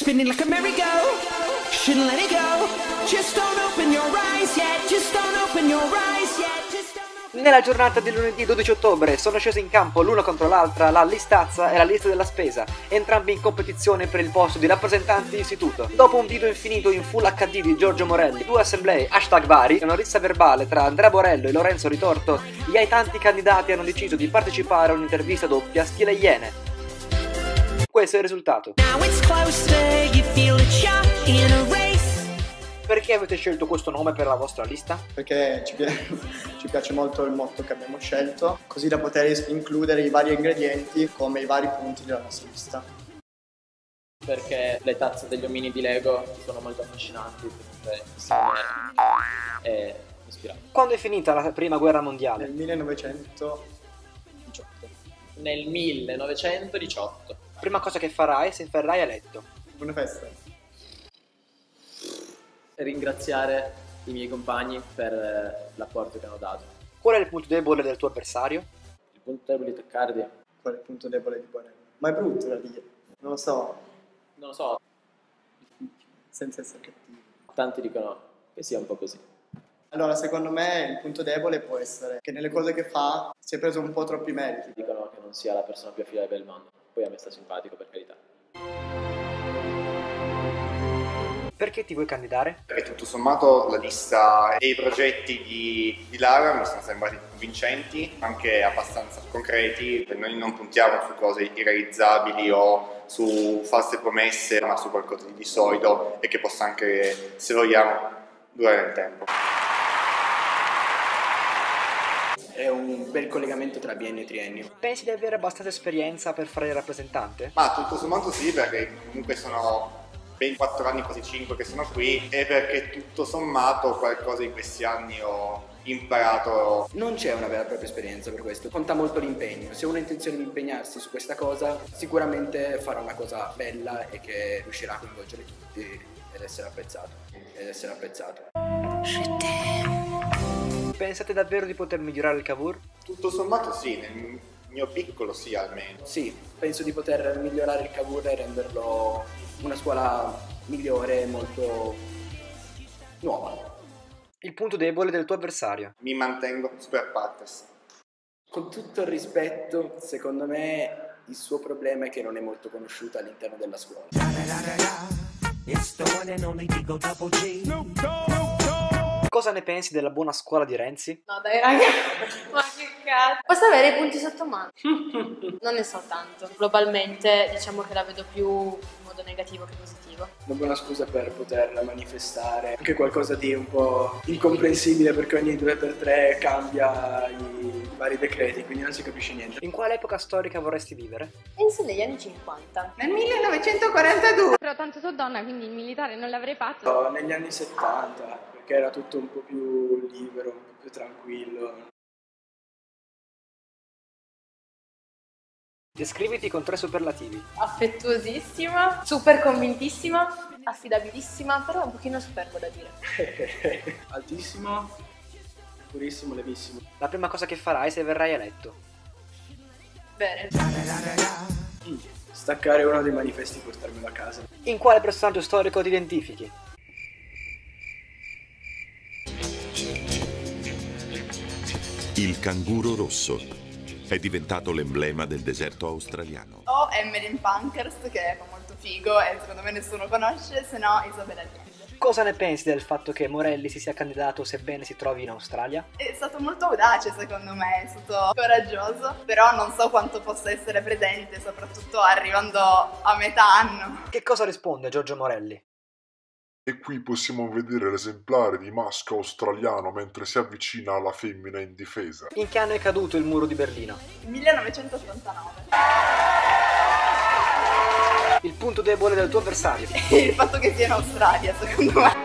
spinning like a merry-go, shouldn't let it go, just don't open your eyes yet, just don't open your eyes yet. Nella giornata di lunedì 12 ottobre sono scese in campo l'una contro l'altra la listazza e la lista della spesa, entrambi in competizione per il posto di rappresentanti di istituto. Dopo un dito infinito in full HD di Giorgio Morelli, due assemblee #vari e una rissa verbale tra Andrea Borello e Lorenzo Ritorto, gli ai tanti candidati hanno deciso di partecipare a un'intervista doppia stile Iene. Questo è il risultato. Perché avete scelto questo nome per la vostra lista? Perché ci piace molto il motto che abbiamo scelto, così da poter includere i vari ingredienti come i vari punti della nostra lista. Perché le tazze degli omini di Lego sono molto affascinanti, e ispiranti. Quando è finita la prima guerra mondiale? Nel 1918. Nel 1918. Prima cosa che farai se verrai eletto? Una festa. Ringraziare i miei compagni per l'apporto che hanno dato. Qual è il punto debole del tuo avversario? Il punto debole di Taccardi. Qual è il punto debole di Borello? Ma è brutto da dire. Non lo so. Non lo so. Senza essere cattivo. Tanti dicono che sia un po' così. Allora, secondo me il punto debole può essere che nelle cose che fa si è preso un po' troppi meriti. Dicono che non sia la persona più affidabile del mondo. Poi a me sta simpatico, per carità. Perché ti vuoi candidare? Perché tutto sommato la lista e i progetti di Lara mi sono sembrati convincenti, anche abbastanza concreti. Noi non puntiamo su cose irrealizzabili o su false promesse, ma su qualcosa di solido e che possa anche, se vogliamo, durare nel tempo. È un bel collegamento tra biennio e triennio. Pensi di avere abbastanza esperienza per fare il rappresentante? Ma tutto sommato sì, perché comunque sono 24 anni, quasi 5 che sono qui, e perché tutto sommato qualcosa in questi anni ho imparato. Non c'è una vera e propria esperienza per questo, conta molto l'impegno. Se uno ha intenzione di impegnarsi su questa cosa, sicuramente farà una cosa bella e che riuscirà a coinvolgere tutti ed essere apprezzato. Pensate davvero di poter migliorare il Cavour? Tutto sommato sì, nel mio piccolo sì almeno. Sì, penso di poter migliorare il Cavour e renderlo una scuola migliore, molto nuova. Il punto debole del tuo avversario? Mi mantengo super partes. Con tutto il rispetto, secondo me il suo problema è che non è molto conosciuta all'interno della scuola. Cosa ne pensi della buona scuola di Renzi? No dai raga, ma che cazzo. Posso avere i punti sotto mano? Non ne so tanto. Globalmente diciamo che la vedo più negativo che positivo. Una buona scusa per poter manifestare anche qualcosa di un po' incomprensibile, perché ogni 2x3 cambia i vari decreti, quindi non si capisce niente. In quale epoca storica vorresti vivere? Penso negli anni 50. Nel 1942! Però tanto so donna, quindi il militare non l'avrei fatto. No, negli anni 70, perché era tutto un po' più libero, un po' più tranquillo. Descriviti con 3 superlativi. Affettuosissima, super convintissima, affidabilissima, però un pochino superbo da dire. Altissima, purissimo, levissimo. La prima cosa che farai se verrai eletto? Bene. Staccare uno dei manifesti e portarmelo a casa. In quale personaggio storico ti identifichi? Il canguro rosso. È diventato l'emblema del deserto australiano. O Emily Pankhurst, che è molto figo e secondo me nessuno conosce, se no Isabella Pianta. Cosa ne pensi del fatto che Morelli si sia candidato sebbene si trovi in Australia? È stato molto audace secondo me, è stato coraggioso, però non so quanto possa essere presente, soprattutto arrivando a metà anno. Che cosa risponde Giorgio Morelli? E qui possiamo vedere l'esemplare di maschio australiano mentre si avvicina alla femmina indifesa. In che anno è caduto il muro di Berlino? 1989. Il punto debole del tuo avversario? Il fatto che sia in Australia, secondo me.